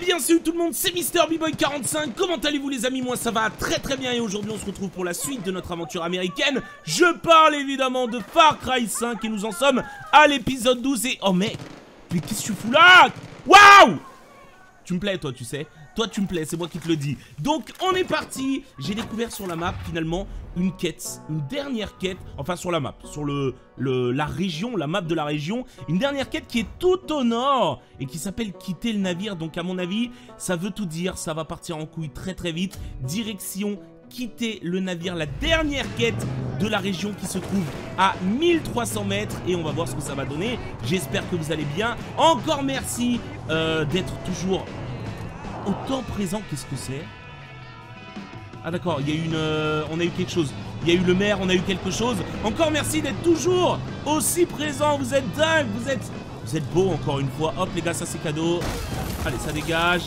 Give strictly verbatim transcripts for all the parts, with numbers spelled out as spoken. bien, salut tout le monde, c'est MisterBboy quarante-cinq. Comment allez-vous les amis? Moi ça va très très bien et aujourd'hui on se retrouve pour la suite de notre aventure américaine. Je parle évidemment de Far Cry cinq et nous en sommes à l'épisode douze et... Oh mec, mais qu'est-ce que tu fous là? Waouh! Tu me plais toi, tu sais. Toi tu me plais, c'est moi qui te le dis. Donc on est parti. J'ai découvert sur la map finalement une quête, une dernière quête, enfin sur la map, sur le, le la région, la map de la région, une dernière quête qui est tout au nord et qui s'appelle quitter le navire. Donc à mon avis, ça veut tout dire, ça va partir en couille très très vite. Direction quitter le navire, la dernière quête de la région qui se trouve à mille trois cents mètres et on va voir ce que ça va donner. J'espère que vous allez bien. Encore merci euh, d'être toujours autant présent. Qu'est-ce que c'est? Ah d'accord, il y a une... Euh, on a eu quelque chose. Il y a eu le maire, on a eu quelque chose. Encore merci d'être toujours aussi présent. Vous êtes dingue, vous êtes... Vous êtes beau encore une fois. Hop les gars, ça c'est cadeau. Allez, ça dégage.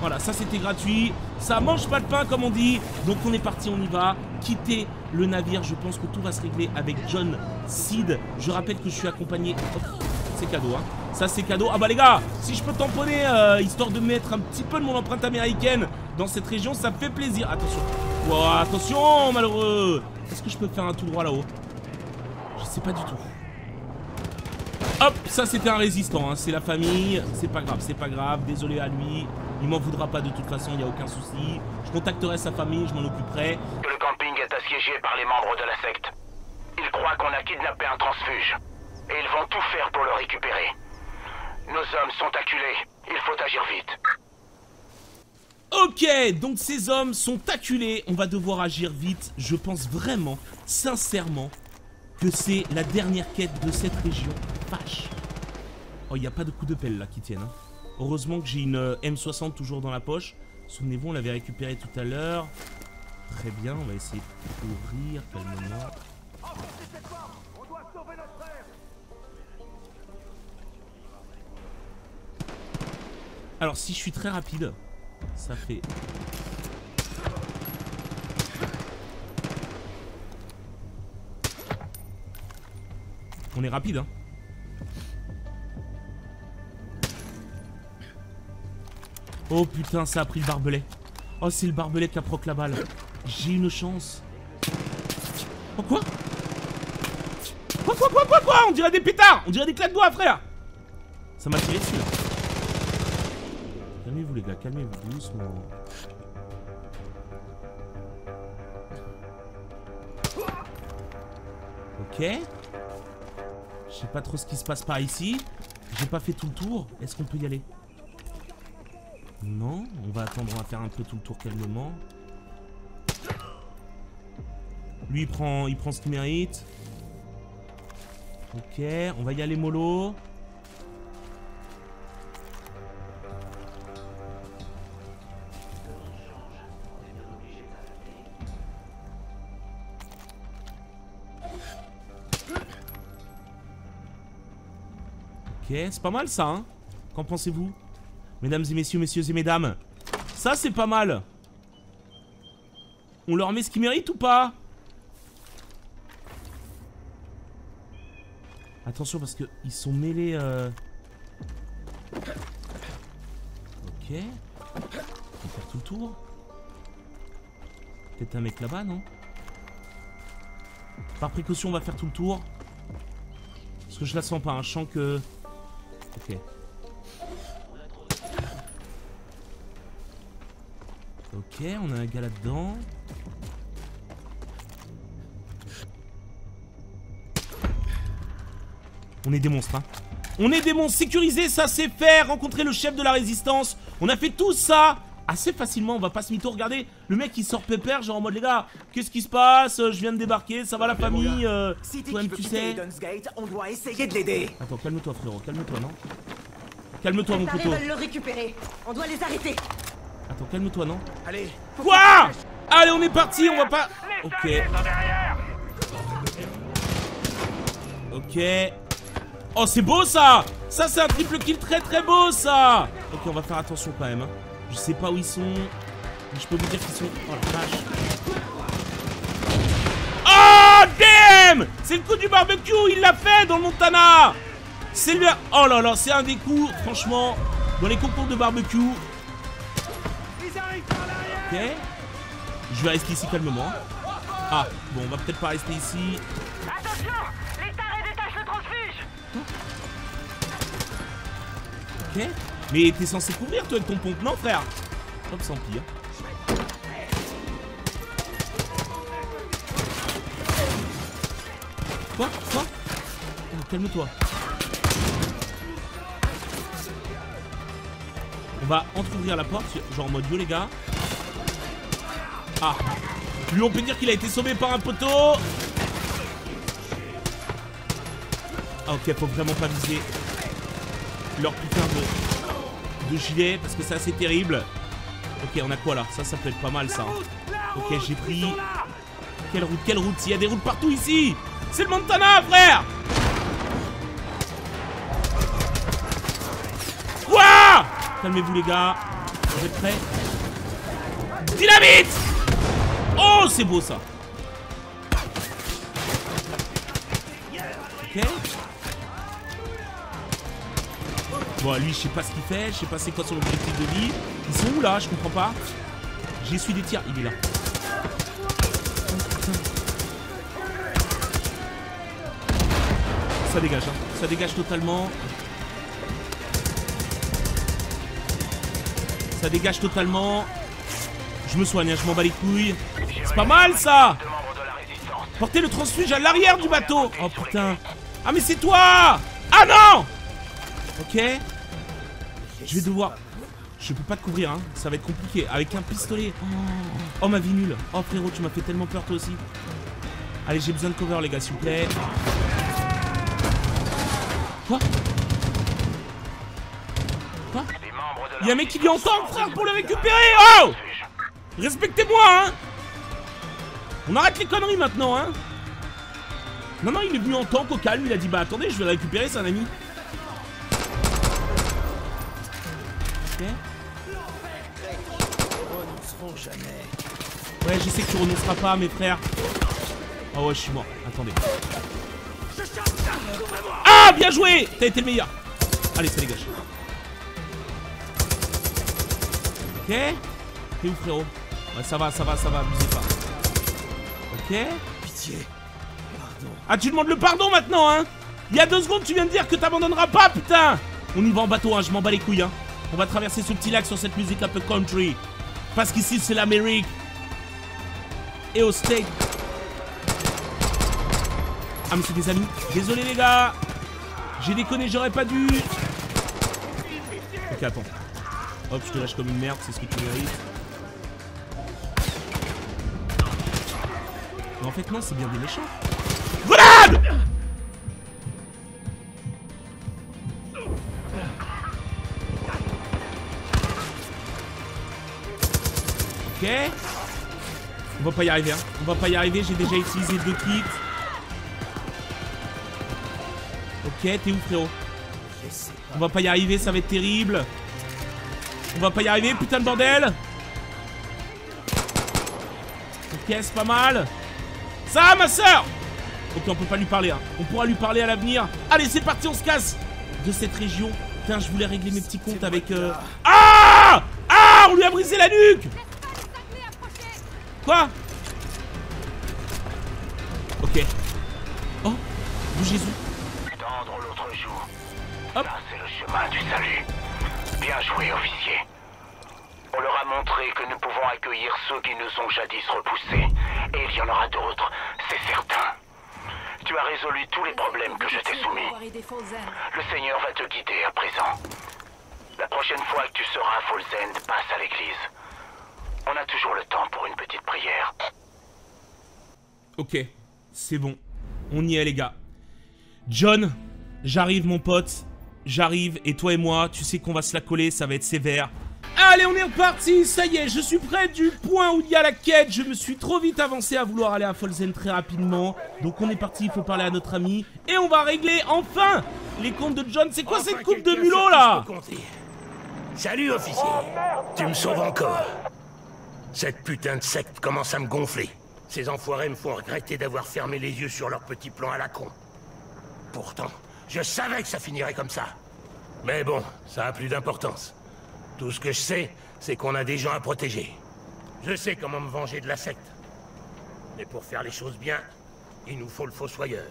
Voilà, ça c'était gratuit. Ça mange pas de pain comme on dit. Donc on est parti, on y va. Quitter le navire, je pense que tout va se régler avec John Seed. Je rappelle que je suis accompagné... Hop. C'est cadeau hein, ça c'est cadeau. Ah bah les gars, si je peux tamponner euh, histoire de mettre un petit peu de mon empreinte américaine dans cette région, ça me fait plaisir. Attention, wow, attention malheureux. Est-ce que je peux faire un tout droit là-haut? Je sais pas du tout. Hop, ça c'était un résistant hein. C'est la famille, c'est pas grave, c'est pas grave. Désolé à lui, il m'en voudra pas de toute façon, il n'y a aucun souci. Je contacterai sa famille, je m'en occuperai. Le camping est assiégé par les membres de la secte. Ils croient qu'on a kidnappé un transfuge et ils vont tout faire pour le récupérer. Nos hommes sont acculés, il faut agir vite. Ok, donc ces hommes sont acculés, on va devoir agir vite. Je pense vraiment, sincèrement, que c'est la dernière quête de cette région. Vache. Oh, il n'y a pas de coup de pelle là qui tiennent. Hein. Heureusement que j'ai une euh, M soixante toujours dans la poche. Souvenez-vous, on l'avait récupérée tout à l'heure. Très bien, on va essayer de courir calmement. Alors si je suis très rapide, ça fait... On est rapide hein. Oh putain, ça a pris le barbelé. Oh c'est le barbelé qui a proc la balle. J'ai une chance. Oh quoi? Quoi quoi quoi quoi quoi? On dirait des pétards, on dirait des claques-doigts frère. Ça m'a tiré dessus là. Calmez-vous les gars, calmez-vous doucement. Ok. Je sais pas trop ce qui se passe par ici. J'ai pas fait tout le tour. Est-ce qu'on peut y aller? Non, on va attendre, on va faire un peu tout le tour calmement. Lui il prend, il prend ce qu'il mérite. Ok, on va y aller mollo. Ok, c'est pas mal ça, hein. Qu'en pensez-vous? Mesdames et messieurs, messieurs et mesdames. Ça, c'est pas mal. On leur met ce qu'ils méritent ou pas? Attention parce que ils sont mêlés. Euh... Ok. On va faire tout le tour. Peut-être un mec là-bas, non? Par précaution, on va faire tout le tour. Parce que je la sens pas, hein. Je sens que... Ok. Ok, on a un gars là-dedans. On est des monstres, hein. On est des monstres. Sécuriser, ça c'est faire. Rencontrer le chef de la résistance. On a fait tout ça assez facilement. On va pas se mytho. Regardez, le mec il sort pépère, genre en mode les gars, qu'est-ce qui se passe? Je viens de débarquer. Ça va la famille? euh, Toi-même tu sais. Eden's Gate, on doit essayer de l'aider. Attends, calme-toi frérot, calme-toi non. Calme-toi mon poteau. Ils veulent le récupérer. On doit les arrêter. Attends, calme-toi, non? Allez. Quoi? Allez, on est parti, on va pas... Ok. Ok. Oh, c'est beau, ça. Ça, c'est un triple kill très, très beau, ça. Ok, on va faire attention quand même. Hein. Je sais pas où ils sont. Mais je peux vous dire qu'ils sont... Oh, la vache. Oh, damn. C'est le coup du barbecue. Il l'a fait dans le Montana. C'est lui... Oh là là, c'est un des coups, franchement, dans les concours de barbecue... Ok. Je vais rester ici calmement. Ah, bon, on va peut-être pas rester ici. Attention, les tarés détachent le transfuge. Ok. Mais t'es censé courir, toi, avec ton pompe, non, frère? Hop, sans pire. Quoi? Quoi? Oh, calme-toi. On va entrouvrir la porte, genre en mode yo les gars. Ah. Lui on peut dire qu'il a été sauvé par un poteau. Ah ok, faut vraiment pas viser leur putain de, de gilet parce que ça c'est terrible. Ok, on a quoi là? Ça ça peut être pas mal ça. Hein. Ok, j'ai pris... Quelle route? Quelle route? S'il y a des routes partout ici. C'est le Montana frère. Calmez-vous les gars, vous êtes prêts? Dynamite! Oh c'est beau ça. Ok. Bon lui je sais pas ce qu'il fait, je sais pas c'est quoi son objectif de vie. Ils sont où là? Je comprends pas. J'essuie des tirs, il est là. Ça dégage hein, ça dégage totalement. Ça dégage totalement. Je me soigne, je m'en bats les couilles. C'est pas mal ça. Portez le transfuge à l'arrière du bateau. Oh putain. Ah mais c'est toi. Ah non. Ok. Je vais devoir... Je peux pas te couvrir hein. Ça va être compliqué. Avec un pistolet. Oh, oh ma vie nulle. Oh frérot tu m'as fait tellement peur toi aussi. Allez j'ai besoin de cover les gars s'il vous plaît. Quoi? Quoi? Y'a un mec qui vient en tank, frère, pour le récupérer! Oh! Respectez-moi, hein! On arrête les conneries maintenant, hein! Non, non, il est venu en tank au calme, il a dit bah attendez, je vais le récupérer, c'est un ami. Ok. Ouais, je sais que tu renonceras pas, mes frères. Oh ouais, je suis mort, attendez. Ah, bien joué! T'as été le meilleur! Allez, ça dégage. Ok. T'es où frérot? Ouais ça va, ça va, ça va, abusez pas. Ok. Pitié. Pardon. Ah tu demandes le pardon maintenant hein. Il y a deux secondes tu viens de dire que t'abandonneras pas putain. On y va en bateau hein, je m'en bats les couilles hein. On va traverser ce petit lac sur cette musique un peu country. Parce qu'ici c'est l'Amérique. Et au steak. Ah mais c'est des amis. Désolé les gars. J'ai déconné, j'aurais pas dû. Ok attends. Hop, je te lâche comme une merde, c'est ce que tu mérites. Mais en fait, non, c'est bien des méchants. Grenade! Ok. On va pas y arriver, hein. On va pas y arriver, j'ai déjà utilisé deux kits. Ok, t'es où, frérot? On va pas y arriver, ça va être terrible. On va pas y arriver, putain de bordel. Ok, c'est pas mal. Ça, ma soeur. Ok, on peut pas lui parler, hein. On pourra lui parler à l'avenir. Allez, c'est parti, on se casse de cette région. Putain, je voulais régler mes petits comptes avec... Euh... Ah Ah on lui a brisé la nuque. Quoi? Ok. Oh, bougez-vous. Tendre l'autre joue. Hop. C'est le chemin du salut. Bien joué, officier. On leur a montré que nous pouvons accueillir ceux qui nous ont jadis repoussés. Et il y en aura d'autres, c'est certain. Tu as résolu tous les problèmes que je t'ai soumis. Le Seigneur va te guider à présent. La prochaine fois que tu seras à Fall's End, passe à l'église. On a toujours le temps pour une petite prière. Ok, c'est bon. On y est, les gars. John, j'arrive, mon pote. J'arrive et toi et moi, tu sais qu'on va se la coller, ça va être sévère. Allez, on est reparti, ça y est, je suis près du point où il y a la quête. Je me suis trop vite avancé à vouloir aller à Fall's End très rapidement. Donc on est parti, il faut parler à notre ami. Et on va régler enfin les comptes de John. C'est quoi enfin, cette coupe de mulot là? Salut officier, tu me sauves encore. Cette putain de secte commence à me gonfler. Ces enfoirés me font regretter d'avoir fermé les yeux sur leur petit plan à la con. Pourtant... je savais que ça finirait comme ça. Mais bon, ça a plus d'importance. Tout ce que je sais, c'est qu'on a des gens à protéger. Je sais comment me venger de la secte. Mais pour faire les choses bien, il nous faut le fossoyeur.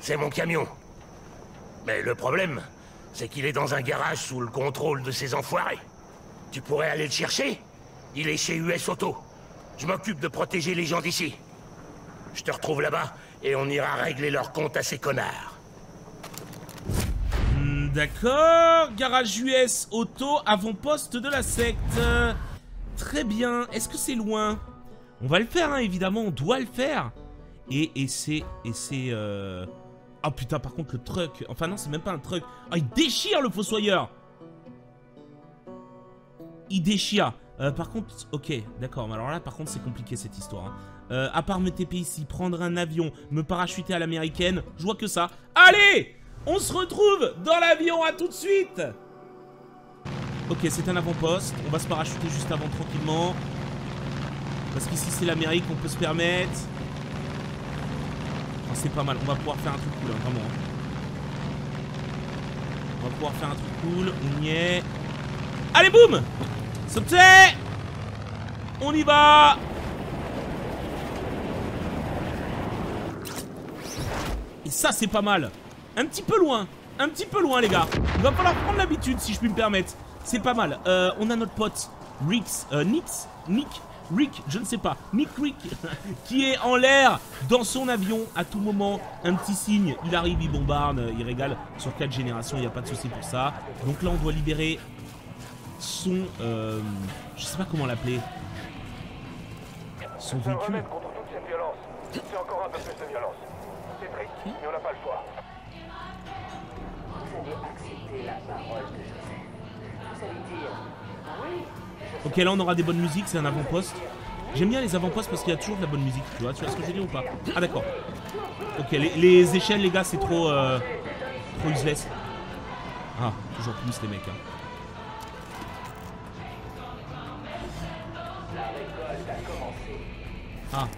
C'est mon camion. Mais le problème, c'est qu'il est dans un garage sous le contrôle de ces enfoirés. Tu pourrais aller le chercher? Il est chez U S Auto. Je m'occupe de protéger les gens d'ici. Je te retrouve là-bas et on ira régler leur compte à ces connards. Mmh, d'accord. Garage U S Auto, avant-poste de la secte. Euh, très bien. Est-ce que c'est loin? On va le faire, hein, évidemment. On doit le faire. Et, et c'est... Et c'est... Euh... Ah putain, par contre, le truc... Enfin non, c'est même pas un truc. Ah, il déchire, le fossoyeur. Il déchire. Euh, par contre... Ok, d'accord. Alors là, par contre, c'est compliqué, cette histoire. Hein. Euh, à part me T P ici, prendre un avion, me parachuter à l'américaine, je vois que ça. Allez, on se retrouve dans l'avion, à tout de suite. Ok, c'est un avant-poste. On va se parachuter juste avant, tranquillement. Parce qu'ici, c'est l'Amérique, on peut se permettre... C'est pas mal, on va pouvoir faire un truc cool, hein, vraiment. On va pouvoir faire un truc cool, on y est. Allez, boum! Sauter! On y va! Et ça, c'est pas mal. Un petit peu loin, un petit peu loin, les gars. Il va falloir prendre l'habitude, si je puis me permettre. C'est pas mal. Euh, on a notre pote, Rix, euh, Nix, Nick. Rick, je ne sais pas, Nick Rick, qui est en l'air dans son avion à tout moment. Un petit signe, il arrive, il bombarde, il régale sur quatre générations, il n'y a pas de souci pour ça. Donc là, on doit libérer son... Euh, je sais pas comment l'appeler. Son véhicule. Ok, là on aura des bonnes musiques, c'est un avant-poste. J'aime bien les avant-postes parce qu'il y a toujours de la bonne musique, tu vois, tu vois ce que je veux dire ou pas? Ah d'accord. Ok, les, les échelles, les gars, c'est trop... Euh, trop useless. Ah, toujours plus les mecs, hein. Ah.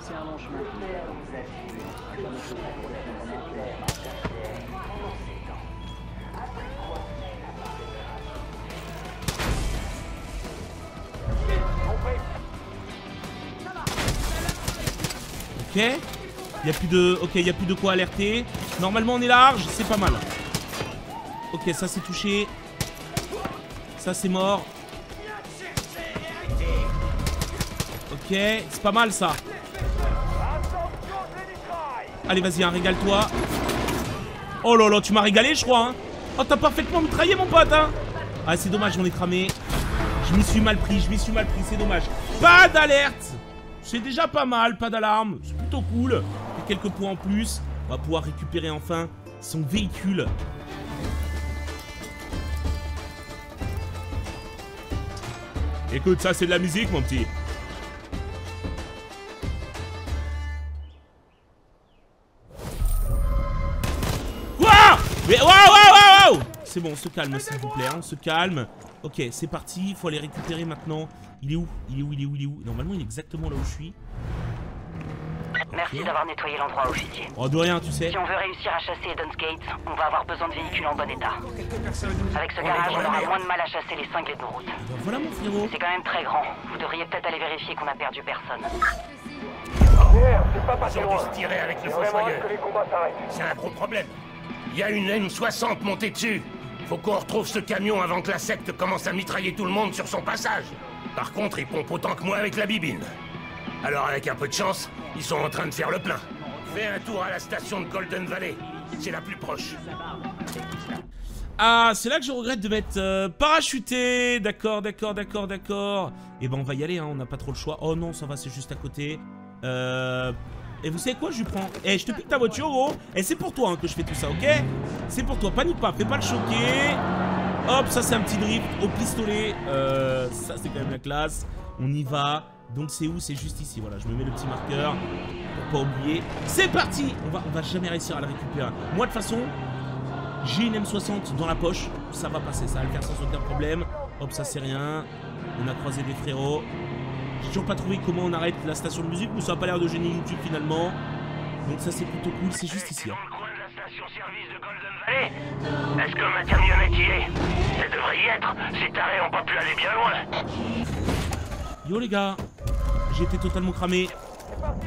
C'est un long chemin. Ok, il n'y a plus de... Ok, il n'y a plus de quoi alerter. Normalement on est large, c'est pas mal. Ok, ça c'est touché. Ça c'est mort. Ok, c'est pas mal ça. Allez, vas-y, hein, régale-toi. Oh là là, tu m'as régalé, je crois, hein. Oh, t'as parfaitement mitraillé, mon pote, hein. Ah, c'est dommage, on est cramé. Je m'y suis mal pris, je m'y suis mal pris, c'est dommage. Pas d'alerte. C'est déjà pas mal, pas d'alarme. C'est plutôt cool. Et quelques points en plus. On va pouvoir récupérer enfin son véhicule. Écoute, ça, c'est de la musique, mon petit. Mais waouh, waouh, waouh! C'est bon, on se calme, s'il vous plaît, hein, on se calme. Ok, c'est parti, il faut aller récupérer maintenant. Il est où? Il est où? Il est où? Il est où? Normalement, il est exactement là où je suis. Merci okay. d'avoir nettoyé l'endroit, officier. Oh, de rien, tu sais. Si on veut réussir à chasser Eden's Gate, on va avoir besoin de véhicules en bon état. Avec ce garage, on aura moins de mal à chasser les cinglés de nos routes. Ben voilà, mon frérot. C'est quand même très grand. Vous devriez peut-être aller vérifier qu'on a perdu personne. Oh, c'est pas passé loin. On peut se tirer avec le fossoyeur. C'est un gros problème. Il y a une M soixante montée dessus. Faut qu'on retrouve ce camion avant que la secte commence à mitrailler tout le monde sur son passage. Par contre, ils pompent autant que moi avec la bibine. Alors avec un peu de chance, ils sont en train de faire le plein. Fais un tour à la station de Golden Valley. C'est la plus proche. Ah, c'est là que je regrette de mettre euh, parachuté. D'accord, d'accord, d'accord, d'accord. Et eh ben on va y aller, hein. On n'a pas trop le choix. Oh non, ça va, c'est juste à côté. Euh... Et vous savez quoi, je lui prends. Eh, je te pique ta voiture, gros. Et c'est pour toi, hein, que je fais tout ça, ok? C'est pour toi, panique pas, fais pas le choquer. Hop, ça c'est un petit drift au pistolet. Euh, ça c'est quand même la classe. On y va. Donc c'est où? C'est juste ici, voilà. Je me mets le petit marqueur pour pas oublier. C'est parti. On va, on va jamais réussir à le récupérer. Moi, de toute façon, j'ai une M soixante dans la poche. Ça va passer, ça va le faire sans aucun problème. Hop, ça c'est rien. On a croisé des frérots. J'ai toujours pas trouvé comment on arrête la station de musique, mais ça a pas l'air de gêner YouTube finalement. Donc ça c'est plutôt cool, c'est juste ici. Hein. Est-ce que ma camionnette y est? Ça devrait y être, ces tarés ont pas pu aller bien loin. Yo les gars, j'étais totalement cramé. C'est parti.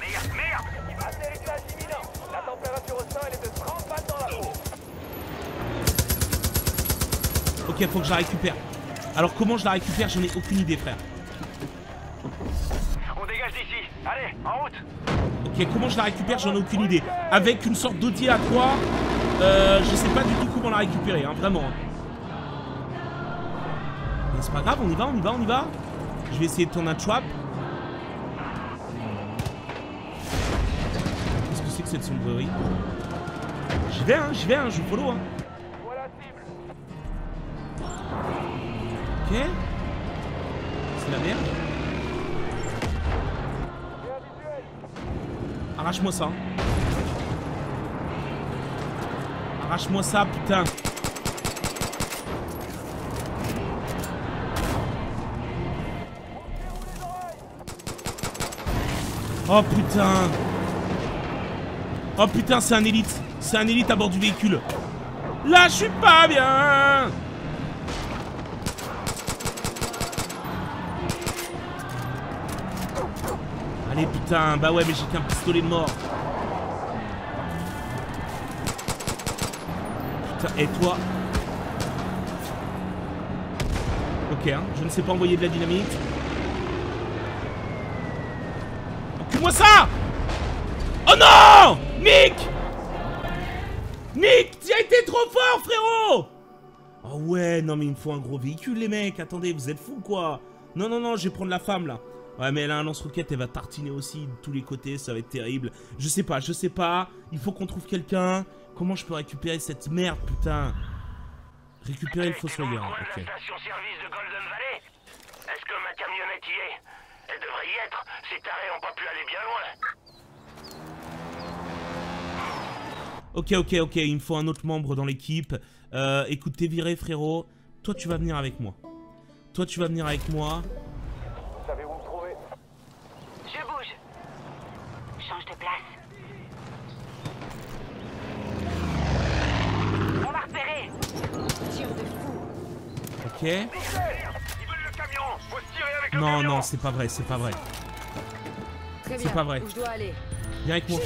Merde, merde, il va atterrir là imminent. La température au sol est de trente balles dans la peau. Ok, faut que je la récupère. Alors comment je la récupère, j'en ai aucune idée frère. On dégage d'ici, allez, en route. Ok, comment je la récupère, j'en ai aucune idée. Avec une sorte d'Audi à quoi euh, je sais pas du tout comment la récupérer, hein, vraiment. Mais c'est pas grave, on y va, on y va, on y va. Je vais essayer de tourner un trap. Qu'est-ce que c'est que cette sombrerie? J'y vais, hein, j'y vais, hein, je follow, hein. Ok. C'est la merde. Arrache-moi ça. Arrache-moi ça, putain. Oh putain. Oh putain, c'est un élite. C'est un élite à bord du véhicule. Là, je suis pas bien. Allez putain, bah ouais mais j'ai qu'un pistolet mort. Putain, et toi? Ok hein, je ne sais pas envoyer de la dynamite. Encule-moi ça! Oh non! Nick! Nick, tu as été trop fort frérot! Oh ouais, non mais il me faut un gros véhicule les mecs, attendez, vous êtes fous quoi? Non non non, je vais prendre la femme là. Ouais mais elle a un lance-roquette, elle va tartiner aussi de tous les côtés, ça va être terrible. Je sais pas, je sais pas, il faut qu'on trouve quelqu'un. Comment je peux récupérer cette merde, putain? Récupérer le fossoyeur, ok. Station-service de Golden Valley. Est-ce que ma camionnette y est? Elle devrait y être, ces tarés ont pas pu aller bien loin. Ok, ok, ok, il me faut un autre membre dans l'équipe. Euh, écoute, t'es viré frérot, toi tu vas venir avec moi. Toi tu vas venir avec moi. Okay. Non, non, c'est pas vrai, c'est pas vrai. C'est pas vrai. Viens avec moi.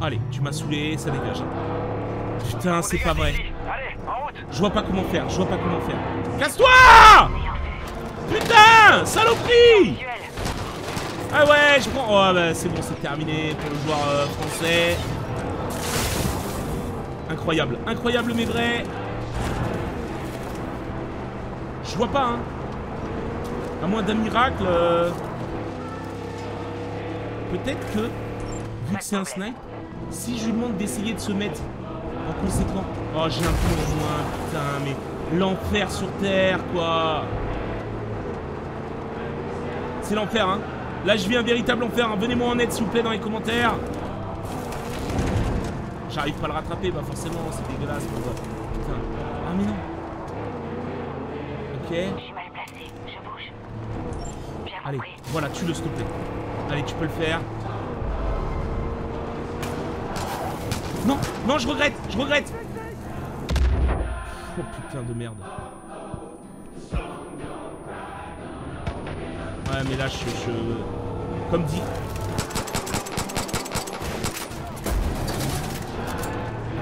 Allez, tu m'as saoulé, ça dégage. Putain, c'est pas vrai. Je vois pas comment faire, je vois pas comment faire. Casse-toi! Putain, saloperie! Ah ouais, je prends... Oh bah c'est bon, c'est terminé pour le joueur euh, français. Incroyable, incroyable mais vrai. Je vois pas, hein. À moins d'un miracle. Euh... Peut-être que, vu que c'est un snipe, si je lui demande d'essayer de se mettre en conséquent. Oh, j'ai un conjoint, putain, mais l'enfer sur terre, quoi. C'est l'enfer, hein. Là, je vis un véritable enfer, hein. Venez-moi en aide, s'il vous plaît, dans les commentaires. J'arrive pas à le rattraper, bah forcément, c'est dégueulasse, quoi. Putain. Ah, mais non. Okay. Je suis mal placé, je bouge. Bien allez, compris. Voilà, tu le stoppes. Allez, tu peux le faire. Non, non, je regrette, je regrette. Oh putain de merde. Ouais, mais là, je, je... comme dit.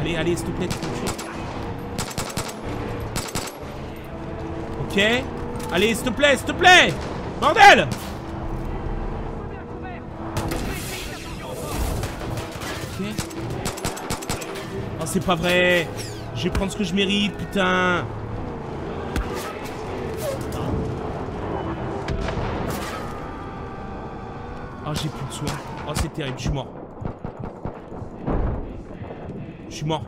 Allez, allez, s'il te plaît, tu peux le tuer. Ok, allez, s'il te plaît, s'il te plaît, bordel! Ok. Oh, c'est pas vrai. Je vais prendre ce que je mérite, putain. Oh, j'ai plus de soin. Oh, c'est terrible, je suis mort. Je suis mort.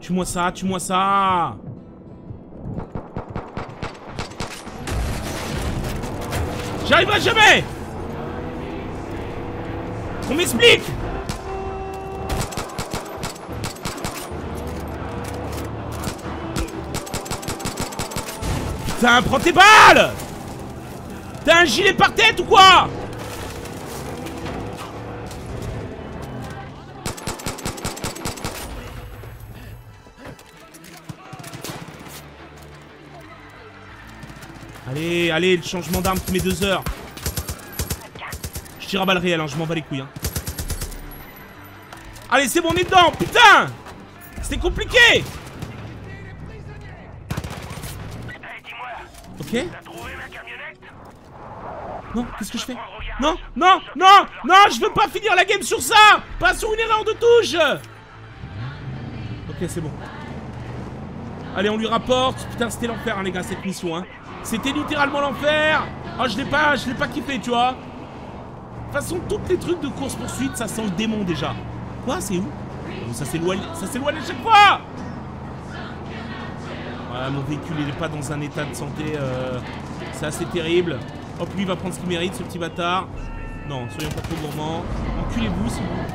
Tue-moi ça, tue-moi ça. J'arriverai jamais! On m'explique! Putain, prends tes balles! T'as un gilet par tête ou quoi? Allez, allez, le changement d'arme qui met deux heures. Je tire à balles réelles, hein, je m'en bats les couilles. Hein. Allez, c'est bon, on est dedans, putain. C'était compliqué. Ok. Non, qu'est-ce que je fais? Non, non, non, non, je veux pas finir la game sur ça. Pas sur une erreur de touche. Ok, c'est bon. Allez, on lui rapporte. Putain, c'était l'enfer, hein, les gars, cette mission. Hein. C'était littéralement l'enfer. Oh, je l'ai pas, je l'ai pas kiffé, tu vois. De toute façon, tous les trucs de course-poursuite, ça sent le démon déjà. Quoi, c'est où? Ça s'éloigne à chaque fois. Voilà, mon véhicule, il est pas dans un état de santé. Euh, c'est assez terrible. Hop, lui, il va prendre ce qu'il mérite, ce petit bâtard. Non, soyons pas trop gourmands. Enculez-vous, si vous...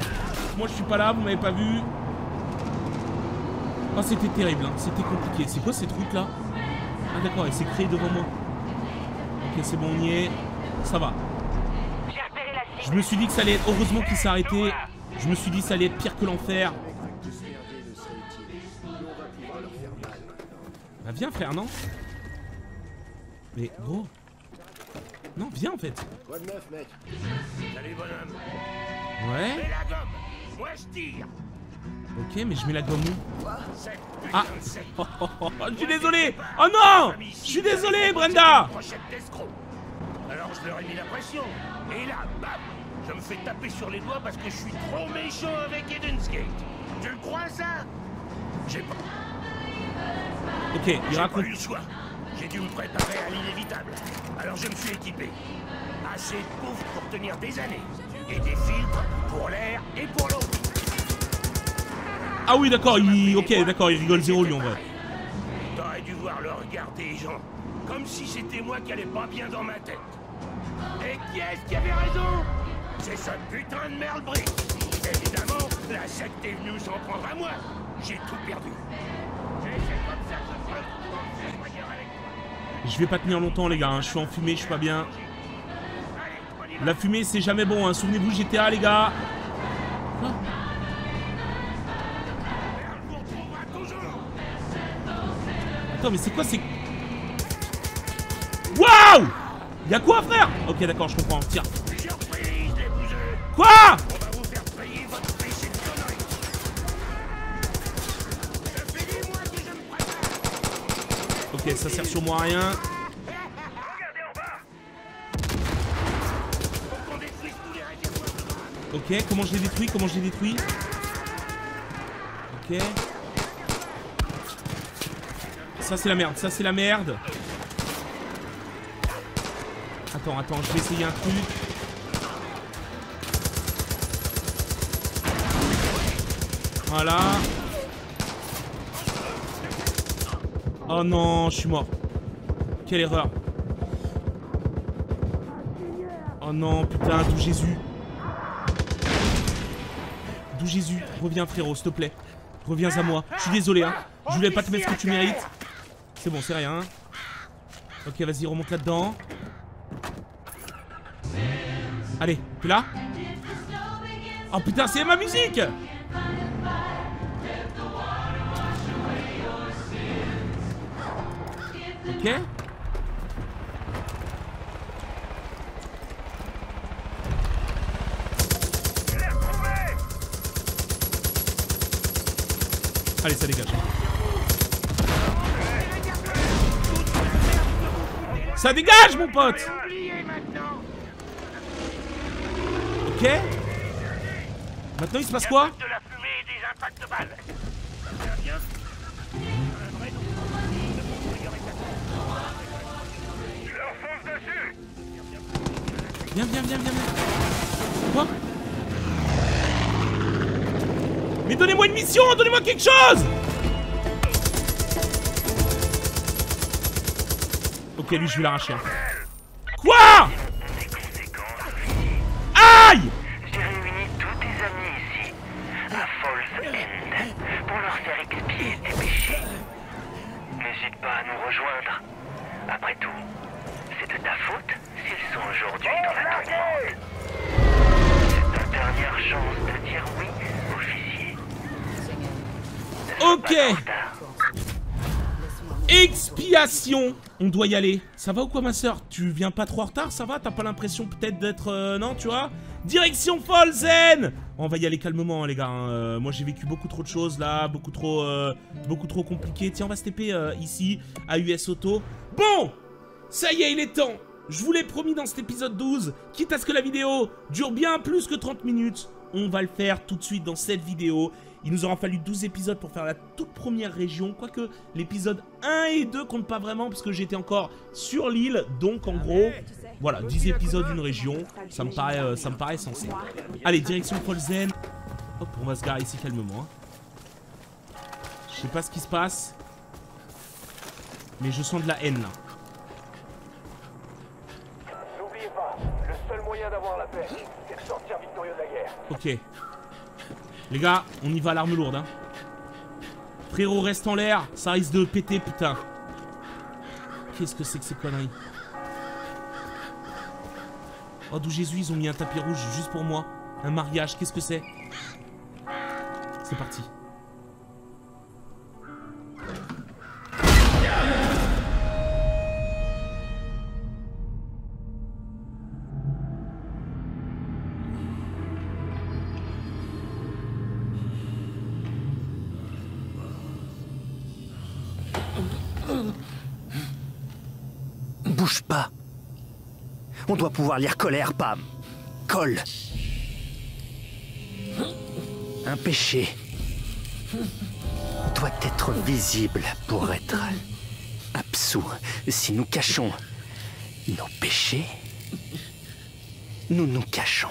Moi, je suis pas là, vous m'avez pas vu. Oh, c'était terrible, hein. C'était compliqué. C'est quoi ces trucs là? Ah, d'accord, il s'est créé devant moi. Ok, c'est bon, on y est. Ça va. Je me suis dit que ça allait être. Heureusement qu'il s'est arrêté. Je me suis dit que ça allait être pire que l'enfer. Bah, viens, frère, non? Mais gros. Non, viens en fait. Quoi de neuf, mec? Salut, bonhomme. Ouais. Mets la gomme. Moi, je tire. Ok, mais je mets la gomme où? Ah. Oh, oh, oh. Je suis désolé. Oh non. Je suis désolé, Brenda. Alors je leur ai mis la pression. Et là, bam, je me fais taper sur les doigts parce que je suis trop méchant avec Eden's Gate. Tu le crois, ça? J'ai pas... Ok, il raconte... J'ai pas eu le choix. J'ai dû me préparer à l'inévitable. Alors je me suis équipé. Assez de poufs pour tenir des années. Et des filtres pour l'air et pour l'eau. Ah oui, d'accord, il... Ok, d'accord, il rigole zéro, lui, en vrai. T'aurais dû voir le regard des gens. Comme si c'était moi qui allais pas bien dans ma tête. Et qui est-ce qui avait raison? C'est ce putain de merde brique. Évidemment, la secte est venue s'en prendre à moi. J'ai tout perdu. Je vais pas tenir longtemps, les gars, hein. Je suis en fumée, je suis pas bien. La fumée, c'est jamais bon, hein. Souvenez-vous, G T A, les gars. Quoi? Attends, mais c'est quoi ces... Waouh! Y'a quoi, frère? Ok, d'accord, je comprends. Tiens. Quoi? Ok, ça sert sur moi à rien. Ok, comment je l'ai détruit? Comment je l'ai détruit? Ok. Ça, c'est la merde. Ça, c'est la merde. Attends, attends, je vais essayer un truc. Voilà. Oh non, je suis mort. Quelle erreur. Oh non, putain, d'où Jésus? D'où Jésus? Reviens, frérot, s'il te plaît. Reviens à moi. Je suis désolé, hein. Je voulais pas te mettre ce que tu mérites. C'est bon, c'est rien. Ok, vas-y, remonte là-dedans. Allez, t'es là? Oh putain, c'est ma musique! Ok. Allez, ça dégage. Ça dégage, mon pote! Ok. Maintenant il se passe quoi? Viens, viens, viens, viens. Quoi? Mais donnez-moi une mission, donnez-moi quelque chose. Ok, lui je vais l'arracher. Hein. Quoi? J'ai réuni tous tes amis ici, à Fall's End, pour leur faire expier tes péchés. N'hésite pas à nous rejoindre. Après tout, c'est de ta faute s'ils sont aujourd'hui dans la tourmente. C'est ta dernière chance de dire oui, officier. Ok. Expiation. On doit y aller. Ça va ou quoi, ma soeur? Tu viens pas trop en retard, ça va? T'as pas l'impression peut-être d'être... Euh, non, tu vois? Direction Fall's End. On va y aller calmement, hein, les gars. Hein. Euh, moi, j'ai vécu beaucoup trop de choses, là. Beaucoup trop... Euh, beaucoup trop compliqué. Tiens, on va se taper euh, ici, à U S Auto. Bon! Ça y est, il est temps. Je vous l'ai promis dans cet épisode douze. Quitte à ce que la vidéo dure bien plus que trente minutes, on va le faire tout de suite dans cette vidéo. Il nous aura fallu douze épisodes pour faire la toute première région. Quoique l'épisode un et deux comptent pas vraiment parce que j'étais encore sur l'île. Donc en gros, voilà, dix épisodes d'une région. Ça me paraît, euh, ça me paraît sensé. Allez, direction Fall's End. Hop, on va se garer ici calmement. Hein. Je sais pas ce qui se passe. Mais je sens de la haine là. N'oubliez pas, le seul moyen d'avoir la paix, c'est de sortir victorieux de la guerre. Ok. Les gars, on y va à l'arme lourde, hein. Frérot, reste en l'air, ça risque de péter, putain. Qu'est-ce que c'est que ces conneries? Oh, d'où Jésus, ils ont mis un tapis rouge juste pour moi. Un mariage, qu'est-ce que c'est? C'est parti. Bouge pas. On doit pouvoir lire colère, Pam. Colle. Un péché doit être visible pour être absous. Si nous cachons nos péchés, nous nous cachons.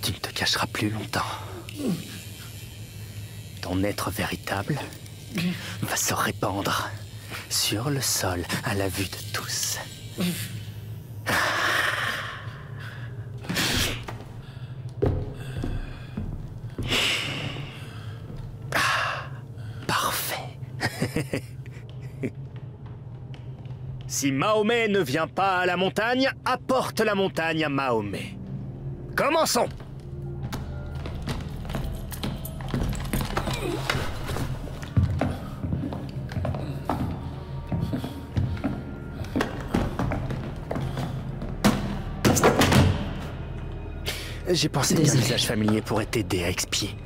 Tu ne te cacheras plus longtemps. Ton être véritable va se répandre sur le sol à la vue de tous. Ah, parfait. Si Mahomet ne vient pas à la montagne, apporte la montagne à Mahomet. Commençons. J'ai pensé qu'un visage familier pourrait t'aider à expier.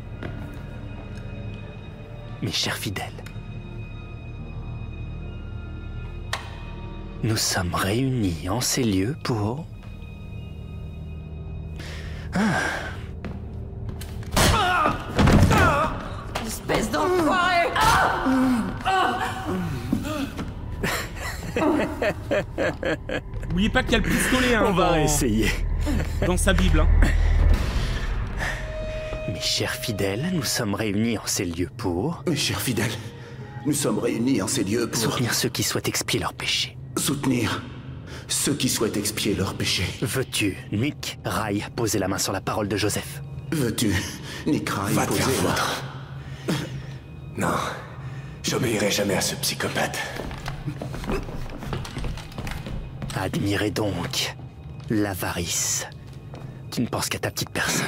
Mes chers fidèles, nous sommes réunis en ces lieux pour... Ah. Espèce d'enfoiré. Ah. N'oubliez pas qu'il y a le pistolet, hein. On va essayer. Dans sa Bible, hein. Mes chers fidèles, nous sommes réunis en ces lieux pour... Mes chers fidèles, nous sommes réunis en ces lieux pour... Soutenir ceux qui souhaitent expier leurs péchés. Soutenir ceux qui souhaitent expier leurs péchés. Veux-tu, Nick Rye, poser la main sur la parole de Joseph? Veux-tu, Nick Rye, Va poser... te faire foutre. Non, j'obéirai jamais à ce psychopathe. Admirez donc l'avarice. Tu ne penses qu'à ta petite personne.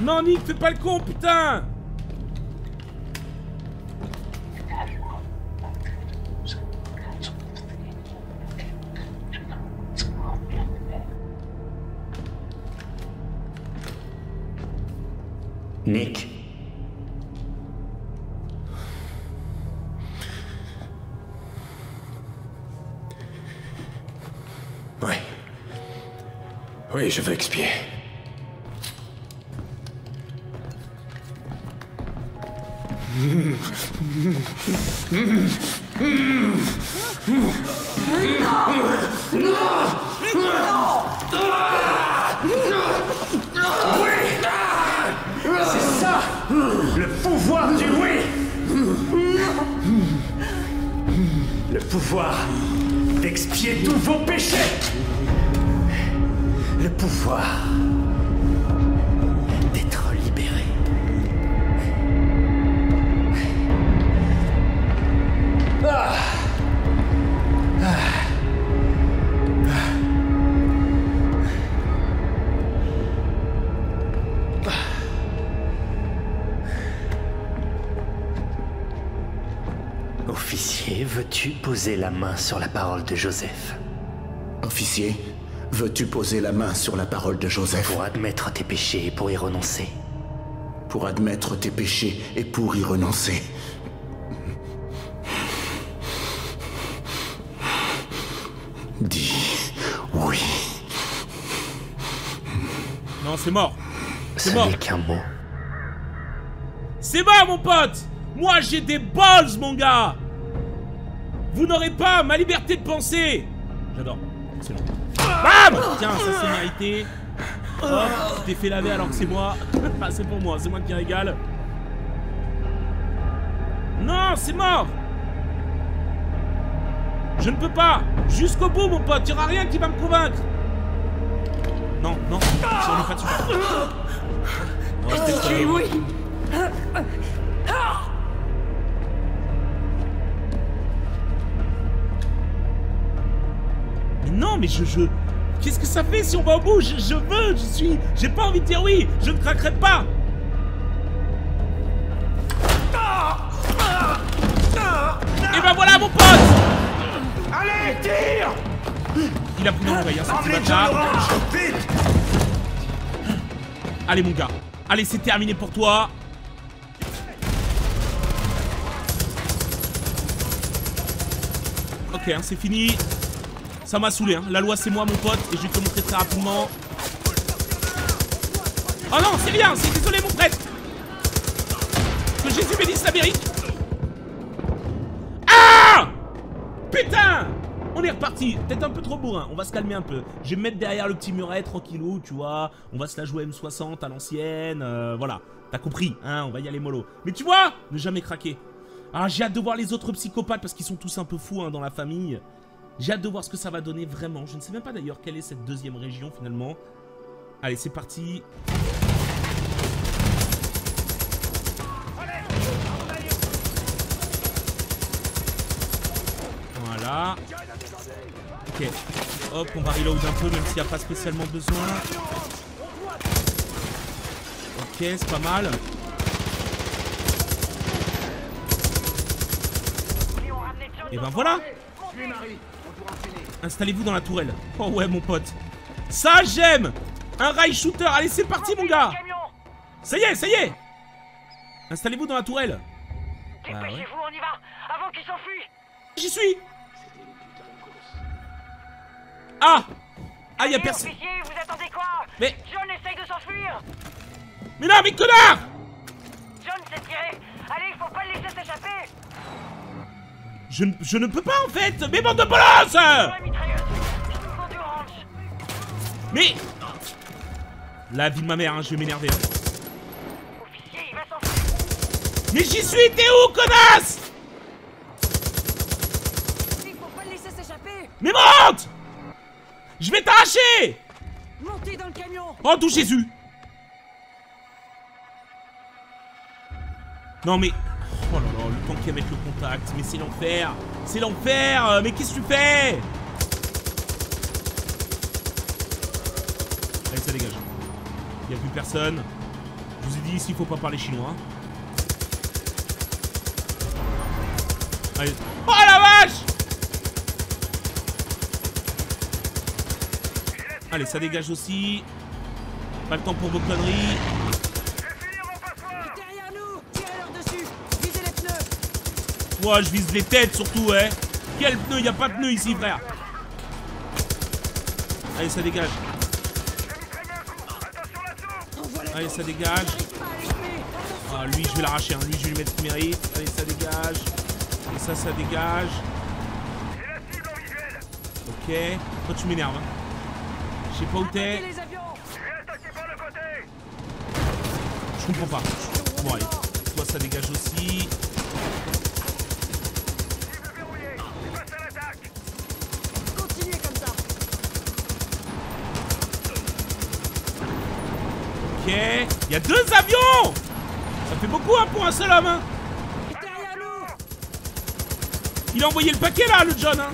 Non, Nick, fais pas le con, putain! Nick. Oui. Oui, je veux expier. C'est ça, le pouvoir du oui. Le pouvoir d'expier tous vos péchés. Le pouvoir d'être libéré. Ah. Ah. Ah. veux-tu poser la main sur la parole de Joseph? Officier, veux-tu poser la main sur la parole de Joseph? Pour admettre tes péchés et pour y renoncer. Pour admettre tes péchés et pour y renoncer. Dis oui. Non, c'est mort. C'est mort. Ce n'est qu'un mot. C'est mort, mon pote. Moi, j'ai des balls, mon gars. Vous n'aurez pas ma liberté de penser. J'adore. Excellent. Bam! Tiens, ça c'est mérité. Hop, tu t'es fait laver alors que c'est moi. Ah, c'est pour moi, c'est moi qui régale. Non, c'est mort. Je ne peux pas. Jusqu'au bout, mon pote. Il n'y aura rien qui va me convaincre. Non, non, j'en ai pas dessus. Oh, c'était oui. Mais non, mais je... je... Qu'est-ce que ça fait si on va au bout? je, je veux, je suis... J'ai pas envie de dire oui. Je ne craquerai pas. Et ben voilà, mon pote. Allez, tire! Il a pris dans l'oreille, hein, ce petit bâtard. Vite! Allez, mon gars. Allez, c'est terminé pour toi. Ok, hein, c'est fini. Ça m'a saoulé, hein. La loi, c'est moi, mon pote. Et je vais te montrer très rapidement. Oh non, c'est bien. C'est désolé, mon prêtre. Que Jésus bénisse l'Amérique. Putain! On est reparti. Peut-être un peu trop bourrin. On va se calmer un peu. Je vais me mettre derrière le petit muret, tranquillou, tu vois. On va se la jouer M soixante à l'ancienne. Euh, voilà. T'as compris, hein? On va y aller mollo. Mais tu vois, ne jamais craquer. Ah, j'ai hâte de voir les autres psychopathes parce qu'ils sont tous un peu fous, hein, dans la famille. J'ai hâte de voir ce que ça va donner vraiment. Je ne sais même pas d'ailleurs quelle est cette deuxième région finalement. Allez, c'est parti. Voilà. Ok. Hop, on va reload un peu, même s'il n'y a pas spécialement besoin. Ok, c'est pas mal. Et ben voilà. Installez-vous dans la tourelle. Oh ouais, mon pote. Ça, j'aime. Un rail shooter. Allez, c'est parti, mon gars. Ça y est, ça y est. Installez-vous dans la tourelle. Ah, ouais. J'y suis. Ah! Ah, y'a personne! Vous attendez quoi? Mais. John essaye de s'enfuir! Mais non, mais connard! John s'est tiré! Allez, faut pas le laisser s'échapper! Je, je ne peux pas en fait! Mais bande de bolos! Mais. La vie de ma mère, hein, je vais m'énerver. Hein. Officier, il va s'enfuir! Mais j'y suis, t'es où, connasse? Faut pas le laisser s'échapper! Mais monte! Je vais t'arracher! Montez dans le camion! Oh, d'où Jésus! Non, mais. Oh là là, le temps qu'il y a à mettre le contact. Mais c'est l'enfer! C'est l'enfer! Mais qu'est-ce que tu fais? Allez, ça dégage. Il n'y a plus personne. Je vous ai dit, ici, il faut pas parler chinois. Allez. Oh la vache! Allez, ça dégage aussi. Pas le temps pour vos conneries. Derrière nous, tirez leur dessus. Visez les pneus. Ouais, je vise les têtes surtout, hein. Quel pneu? Y a pas de pneu ici, frère. Allez, ça dégage. Allez, ça dégage. Ah, lui, je vais l'arracher, hein. Lui, je vais lui mettre ce mérite. Allez, ça dégage. Et ça, ça dégage. Ok. Toi, tu m'énerves, hein. Je sais pas où t'es. Je comprends pas. Bon allez, toi ça dégage aussi. Continuez comme ça. Ok, il y a deux avions. Ça fait beaucoup, hein, pour un seul homme, hein. Il a envoyé le paquet là, le John, hein.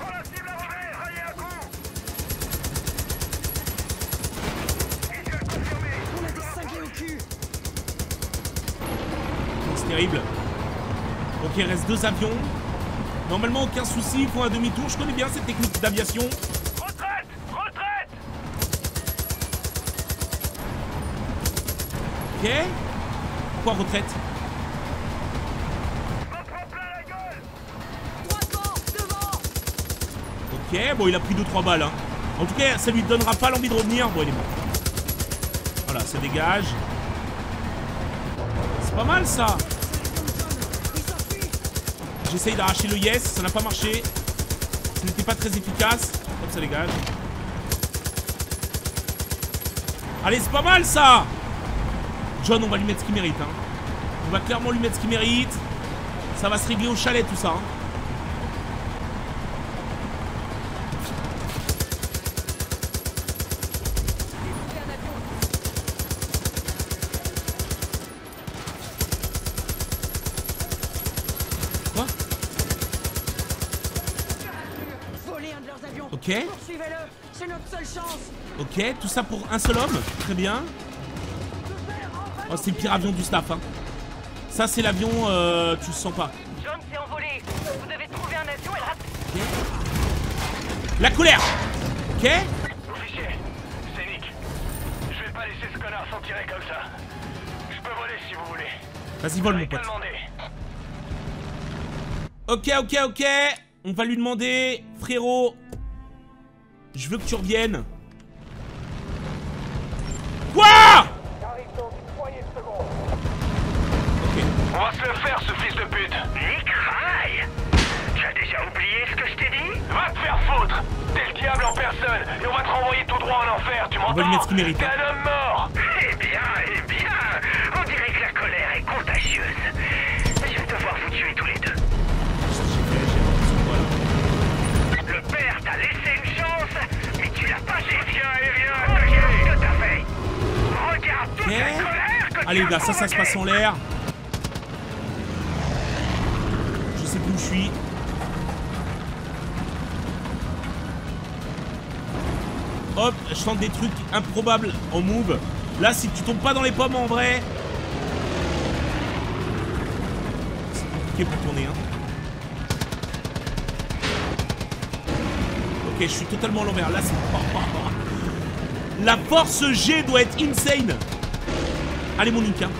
Ok, il reste deux avions. Normalement, aucun souci, il faut un demi-tour. Je connais bien cette technique d'aviation. Retraite! Retraite! Ok. Pourquoi retraite? Ok, bon, il a pris deux trois balles. Hein. En tout cas, ça lui donnera pas l'envie de revenir. Bon, il est mort. Voilà, ça dégage. C'est pas mal ça. J'essaye d'arracher le yes, ça n'a pas marché. Ce n'était pas très efficace. Hop, ça dégage. Allez, c'est pas mal ça. John, on va lui mettre ce qu'il mérite. Hein. On va clairement lui mettre ce qu'il mérite. Ça va se régler au chalet tout ça. Hein. Ok. C'est notre seule chance. Ok, tout ça pour un seul homme. Très bien. Oh, c'est le pire avion du staff. Hein. Ça, c'est l'avion. Euh, tu le sens pas. John s'est envolé. Vous devez trouver un avion et le rattraper. La colère. Ok. Vous fichez. C'est Nick. Je vais pas laisser ce connard s'en tirer comme ça. Je peux voler si vous voulez. Vas-y, vole, mon pote. Ok, ok, ok. On va lui demander, frérot. Je veux que tu reviennes. Quoi? Ok. On va se le faire, ce fils de pute. Nick Rye. Tu as déjà oublié ce que je t'ai dit? Va te faire foutre. T'es le diable en personne et on va te renvoyer tout droit en enfer, tu m'entends? On va lui mettre ce qu'il mérite. T'es un homme mort. Eh bien, eh bien. On dirait que la colère est contagieuse. Je vais devoir vous tuer tous les deux. Le père t'a laissé une chance, mais tu l'as pas cherché. Regarde ce que t'as fait. Regarde toute la colère que tu as. Allez, les gars, ça, ça se passe en l'air. Je sais plus où je suis. Hop, je tente des trucs improbables en move. Là, si tu tombes pas dans les pommes en vrai. C'est compliqué pour tourner, hein. Ok, je suis totalement à l'envers. Là, c'est... Oh, oh, oh. La force G doit être insane. Allez, mon Nick. Hein.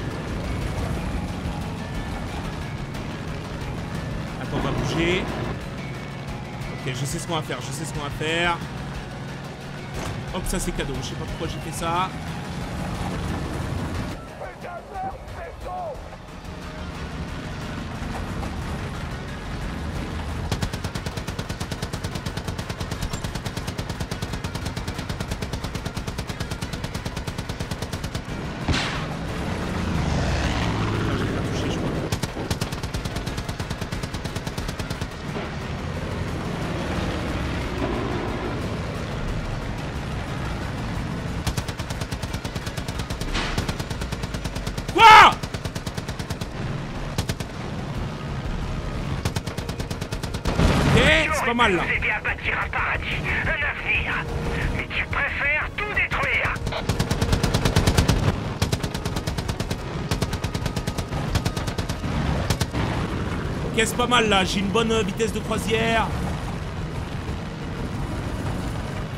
Attends, on va bouger. Ok, je sais ce qu'on va faire. Je sais ce qu'on va faire. Hop, ça, c'est cadeau. Je sais pas pourquoi j'ai fait ça. Pas mal là. Aider à bâtir un paradis, un avenir. Mais tu préfères tout détruire. Ok, c'est pas mal là. J'ai une bonne vitesse de croisière.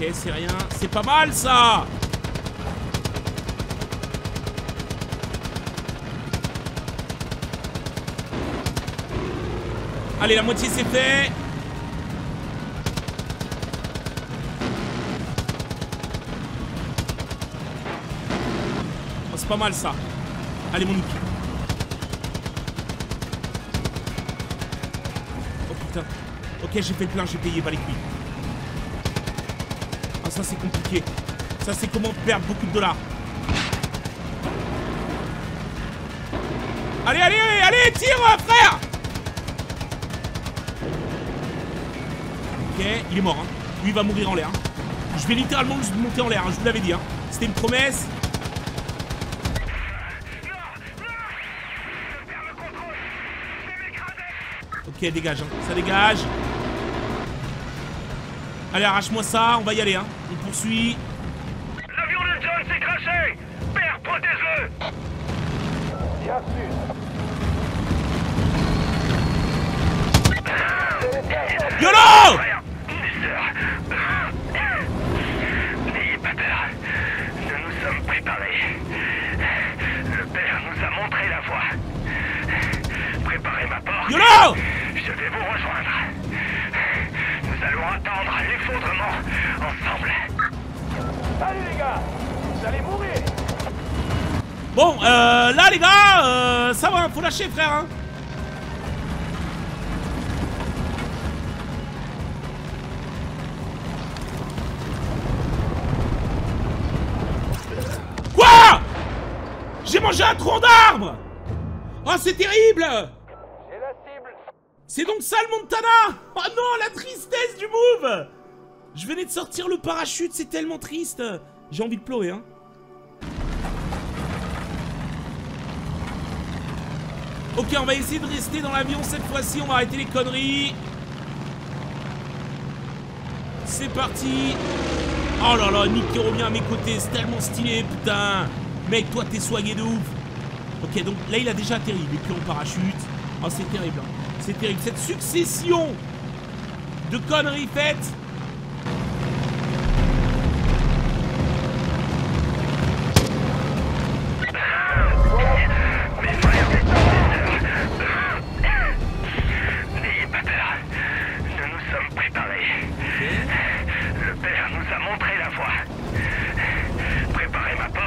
Ok, c'est rien. C'est pas mal ça. Allez, la moitié c'est fait. C'est pas mal ça. Allez, mon Nick. Oh putain. Ok, j'ai fait le plein, j'ai payé, pas les couilles. Ah, ça c'est compliqué. Ça c'est comment perdre beaucoup de dollars. Allez, allez, allez, allez, tire, frère. Ok, il est mort. Hein. Lui, il va mourir en l'air. Hein. Je vais littéralement le monter en l'air, hein. Je vous l'avais dit. Hein. C'était une promesse. Ok, dégage, hein. Ça dégage. Allez, arrache-moi ça, on va y aller, hein. On poursuit. L'avion de John s'est crashé. Père, protège-le. Bien sûr. YOLO! N'ayez pas peur, nous nous sommes préparés. Le père nous a montré la voie. Préparez ma porte. YOLO! Je vais vous rejoindre. Nous allons attendre l'effondrement ensemble. Allez les gars, vous allez mourir. Bon, euh, là les gars, euh, ça va, faut lâcher frère hein. J'ai mangé un tronc d'arbre! Oh, c'est terrible! J'ai la cible! C'est donc ça le Montana! Oh non, la tristesse du move! Je venais de sortir le parachute, c'est tellement triste! J'ai envie de pleurer, hein! Ok, on va essayer de rester dans l'avion cette fois-ci, on va arrêter les conneries! C'est parti! Oh là là, Nick qui revient à mes côtés, c'est tellement stylé, putain! Mec, toi t'es soigné de ouf. Ok, donc là il a déjà atterri. Il est pris en parachute. Oh, c'est terrible. Hein. C'est terrible. Cette succession de conneries faites. N'ayez pas peur. Nous nous sommes préparés. Le père nous a montré la voie. Préparez ma porte.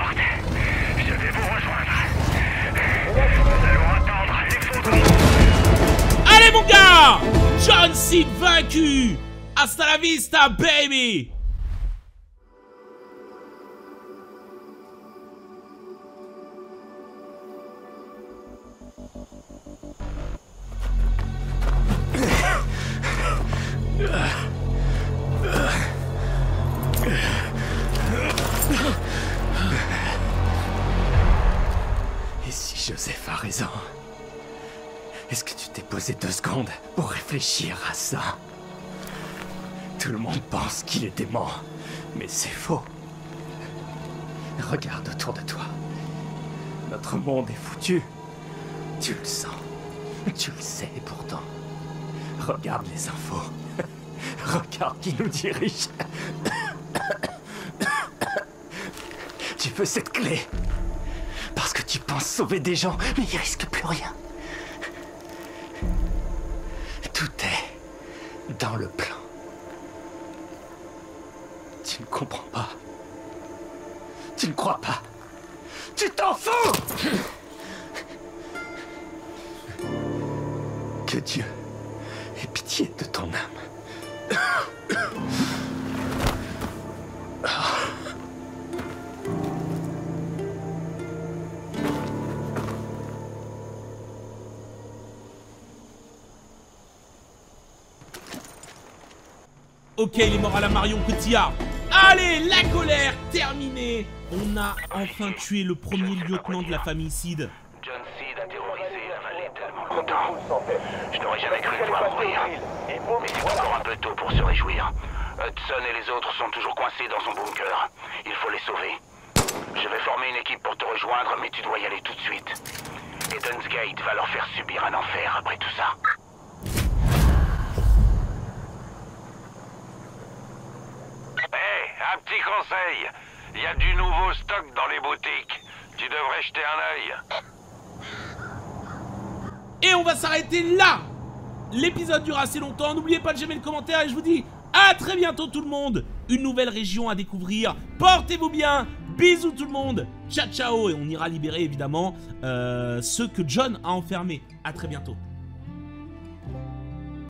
Allez mon gars, John Seed vaincu. Hasta la vista baby. Joseph a raison. Est-ce que tu t'es posé deux secondes pour réfléchir à ça? Tout le monde pense qu'il est dément, mais c'est faux. Regarde autour de toi. Notre monde est foutu. Tu le sens. Tu le sais pourtant. Regarde les infos. Regarde qui nous dirige. Tu veux cette clé? Parce que tu penses sauver des gens, mais ils risquent plus rien. Tout est dans le plan. Tu ne comprends pas. Tu ne crois pas. Tu t'en fous! Que Dieu ait pitié de ton âme. Ok, il est mort à la Marion Cotillard. Allez, la colère terminée. On a enfin tué le premier lieutenant de la famille Seed. John Seed a terrorisé la vallée tellement longtemps. Je n'aurais jamais cru le voir mourir. Mais c'est encore un peu tôt pour se réjouir. Hudson et les autres sont toujours coincés dans son bunker. Il faut les sauver. Je vais former une équipe pour te rejoindre, mais tu dois y aller tout de suite. Eden's Gate va leur faire subir un enfer après tout ça. Un petit conseil, il y a du nouveau stock dans les boutiques. Tu devrais jeter un œil. Et on va s'arrêter là. L'épisode dure assez longtemps. N'oubliez pas de j'aimer le commentaire et je vous dis à très bientôt tout le monde. Une nouvelle région à découvrir. Portez-vous bien. Bisous tout le monde. Ciao ciao et on ira libérer évidemment euh, ceux que John a enfermés. À très bientôt.